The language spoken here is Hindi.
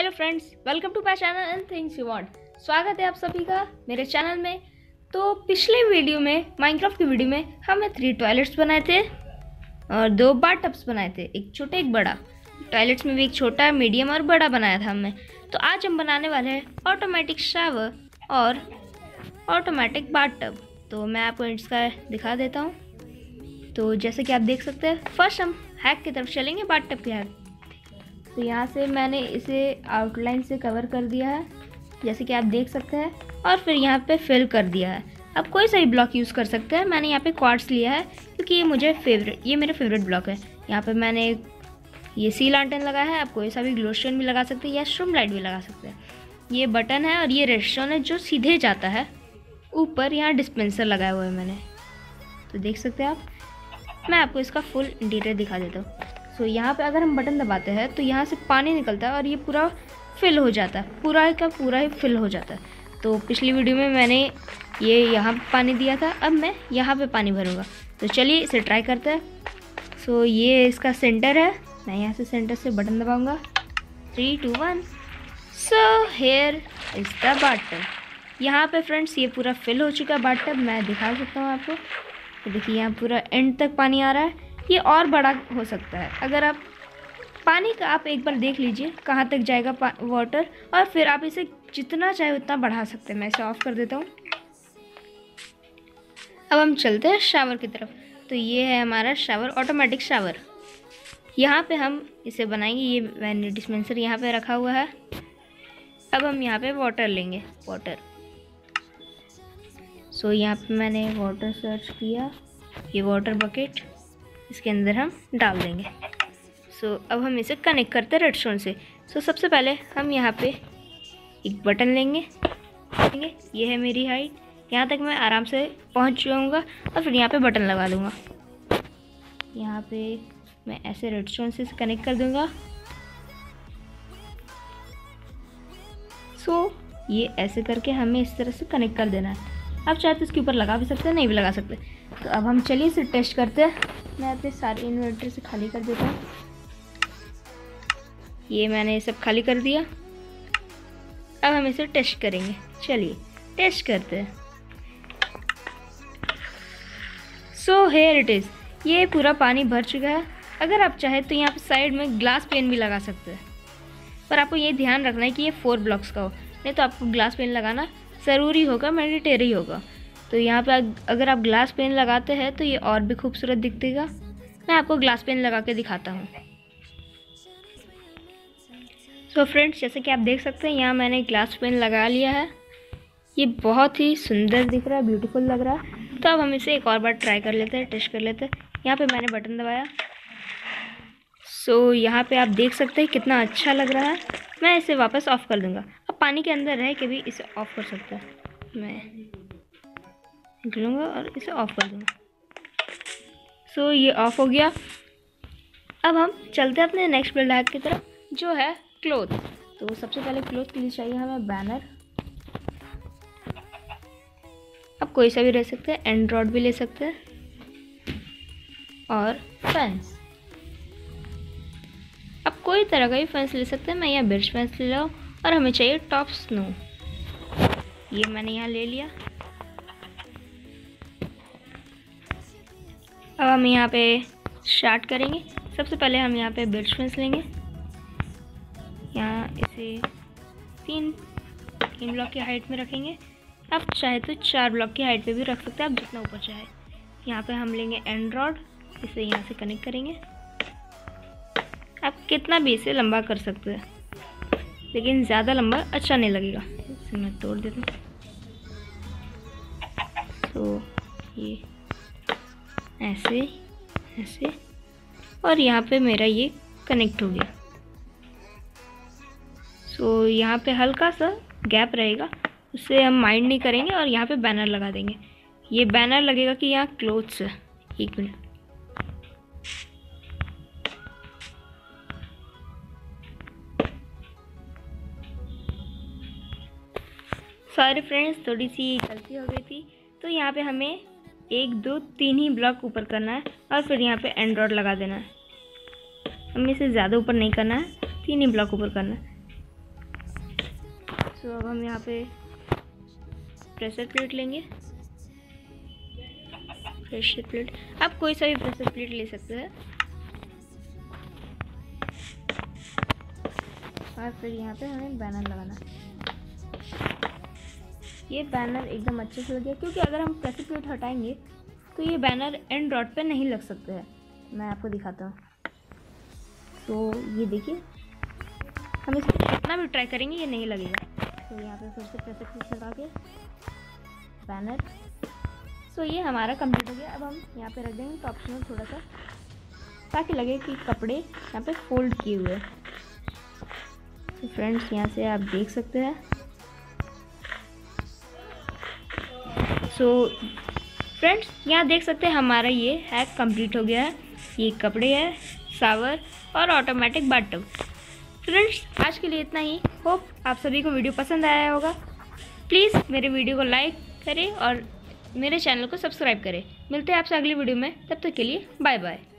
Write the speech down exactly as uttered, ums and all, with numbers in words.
Hello friends, welcome to my channel and things you want. स्वागत है आप सभी का मेरे चैनल में। तो पिछले वीडियो में, माइनक्राफ्ट की वीडियो में, हमने थ्री टॉयलेट्स बनाए थे और दो बाथटब्स बनाए थे, एक छोटा एक बड़ा। टॉयलेट्स में भी एक छोटा, मीडियम और बड़ा बनाया था हमने। तो आज हम बनाने वाले हैं ऑटोमेटिक शावर और ऑटोमेटिक बाथटब। तो मैं आपको इसका दिखा देता हूँ। तो जैसे कि आप देख सकते हैं, फर्स्ट हम हैक की तरफ चलेंगे, बाथटब की हैक। तो यहाँ से मैंने इसे आउटलाइन से कवर कर दिया है, जैसे कि आप देख सकते हैं, और फिर यहाँ पे फिल कर दिया है। आप कोई सा भी ब्लॉक यूज़ कर सकते हैं। मैंने यहाँ पे क्वार्ट्स लिया है क्योंकि ये मुझे फेवरेट ये मेरा फेवरेट ब्लॉक है। यहाँ पे मैंने ये सी लालटेन लगाया है। आप कोई सा भी ग्लोस्टोन भी लगा सकते हैं या श्रूम लाइट भी लगा सकते हैं। ये बटन है और ये रेस्टोन है जो सीधे जाता है ऊपर। यहाँ डिस्पेंसर लगाया हुआ है मैंने, तो देख सकते हैं आप। मैं आपको इसका फुल इंटीरियर दिखा देता हूँ। तो यहाँ पे अगर हम बटन दबाते हैं तो यहाँ से पानी निकलता है और ये पूरा फिल हो जाता है, पूरा का पूरा ही फिल हो जाता है। तो पिछली वीडियो में मैंने ये यहाँ पे पानी दिया था, अब मैं यहाँ पे पानी भरूँगा। तो चलिए इसे ट्राई करते हैं। सो ये इसका सेंटर है, मैं यहाँ से सेंटर से बटन दबाऊँगा, three two one. So here is the bathtub. यहाँ पर फ्रेंड्स ये पूरा फिल हो चुका है बाथटब। मैं दिखा सकता हूँ आपको। तो देखिए यहाँ पूरा एंड तक पानी आ रहा है। ये और बड़ा हो सकता है। अगर आप पानी का आप एक बार देख लीजिए कहाँ तक जाएगा वाटर, और फिर आप इसे जितना चाहे उतना बढ़ा सकते हैं। मैं इसे ऑफ कर देता हूँ। अब हम चलते हैं शावर की तरफ। तो ये है हमारा शावर, ऑटोमेटिक शावर। यहाँ पे हम इसे बनाएंगे। ये मैंने डिस्पेंसर यहाँ पे रखा हुआ है। अब हम यहाँ पे वाटर लेंगे, वाटर। सो यहाँ पे मैंने वाटर सर्च किया। ये वाटर बकेट इसके अंदर हम डाल देंगे। सो so, अब हम इसे कनेक्ट करते हैं रेडस्टोन से। सो so, सबसे पहले हम यहाँ पे एक बटन लेंगे। ये है मेरी हाइट, यहाँ तक मैं आराम से पहुँच जाऊँगा और फिर यहाँ पे बटन लगा दूँगा। यहाँ पे मैं ऐसे रेडस्टोन से कनेक्ट कर दूँगा। सो so, ये ऐसे करके हमें इस तरह से कनेक्ट कर देना है। आप चाहे तो इसके ऊपर लगा भी सकते हैं, नहीं भी लगा सकते। तो अब हम चलिए इसे टेस्ट करते हैं। मैं अपने सारे इन्वर्टर से खाली कर देता हूँ। ये मैंने ये सब खाली कर दिया। अब हम इसे टेस्ट करेंगे। चलिए टेस्ट करते हैं। So here it is. ये पूरा पानी भर चुका है। अगर आप चाहें तो यहाँ पे साइड में ग्लास पेन भी लगा सकते हैं, पर आपको ये ध्यान रखना है कि ये फोर ब्लॉक्स का हो, नहीं तो आपको ग्लास पेन लगाना ज़रूरी होगा, मैंडेटरी होगा। तो यहाँ पे अगर आप ग्लास पेन लगाते हैं तो ये और भी खूबसूरत दिखेगा। मैं आपको ग्लास पेन लगा के दिखाता हूँ। सो फ्रेंड्स, जैसे कि आप देख सकते हैं, यहाँ मैंने ग्लास पेन लगा लिया है। ये बहुत ही सुंदर दिख रहा है, ब्यूटीफुल लग रहा है। तो अब हम इसे एक और बार ट्राई कर लेते हैं, टेस्ट कर लेते हैं। यहाँ पे मैंने बटन दबाया। सो यहाँ पे आप देख सकते हैं कितना अच्छा लग रहा है। मैं इसे वापस ऑफ़ कर दूँगा। अब पानी के अंदर रह के भी इसे ऑफ़ कर सकते हैं। मैं निकलूँगा और इसे ऑफ़ कर दूँगा। सो so, ये ऑफ़ हो गया। अब हम चलते हैं अपने नेक्स्ट बिल्ड हैक की तरफ, जो है क्लोथ। तो सबसे पहले क्लोथ के लिए चाहिए हमें बैनर। आप कोई सा भी ले सकते हैं, एंड रॉड भी ले सकते हैं और फेंस। आप कोई तरह का भी फेंस ले सकते हैं। मैं यहाँ ब्रिज फेंस ले रहा हूँ और हमें चाहिए टॉप स्नो। ये मैंने यहाँ ले लिया। अब हम यहाँ पे स्टार्ट करेंगे। सबसे पहले हम यहाँ पे ब्रिज फेंस लेंगे। यहाँ इसे तीन तीन ब्लॉक की हाइट में रखेंगे। आप चाहे तो चार ब्लॉक की हाइट पे भी रख सकते हैं, आप जितना ऊपर चाहे। यहाँ पे हम लेंगे एंड रॉड, इसे यहाँ से कनेक्ट करेंगे। आप कितना भी इसे लंबा कर सकते हैं, लेकिन ज़्यादा लंबा अच्छा नहीं लगेगा। इसे मैं तोड़ देता हूँ। तो ये ऐसे ऐसे, और यहाँ पे मेरा ये कनेक्ट हो गया। सो so, यहाँ पे हल्का सा गैप रहेगा, उसे हम माइंड नहीं करेंगे और यहाँ पे बैनर लगा देंगे। ये बैनर लगेगा कि यहाँ क्लोथ्स है। एक मिनट। सॉरी फ्रेंड्स, थोड़ी सी गलती हो गई थी। तो यहाँ पे हमें एक दो तीन ही ब्लॉक ऊपर करना है और फिर यहाँ पे एंड रॉड लगा देना है। हमें इसे ज़्यादा ऊपर नहीं करना है, तीन ही ब्लॉक ऊपर करना है। सो so, अब हम यहाँ पे प्रेशर प्लेट लेंगे। प्रेशर प्लेट, आप कोई सा भी प्रेशर प्लेट ले सकते हैं। और फिर यहाँ पे हमें बैनर लगाना है। ये बैनर एकदम अच्छे से लगे, क्योंकि अगर हम प्रेशर प्लेट हटाएंगे तो ये बैनर एंड डॉट पे नहीं लग सकते हैं। मैं आपको दिखाता हूँ। तो ये देखिए, हम इसको कितना भी ट्राई करेंगे ये नहीं लगेगा। तो यहाँ पे फिर से प्रेशर प्लेट लगा के बैनर, सो ये हमारा कंप्लीट हो गया। अब हम यहाँ पे रख देंगे टॉप में थोड़ा सा, ताकि लगे कि कपड़े यहाँ पे फोल्ड किए हुए। तो फ्रेंड्स यहाँ से आप देख सकते हैं। सो फ्रेंड्स यहाँ देख सकते हैं हमारा ये हैक कंप्लीट हो गया है। ये कपड़े है, शावर और ऑटोमेटिक बाथटब। फ्रेंड्स आज के लिए इतना ही। होप आप सभी को वीडियो पसंद आया होगा। प्लीज़ मेरे वीडियो को लाइक करें और मेरे चैनल को सब्सक्राइब करें। मिलते हैं आपसे अगली वीडियो में, तब तक के लिए बाय बाय।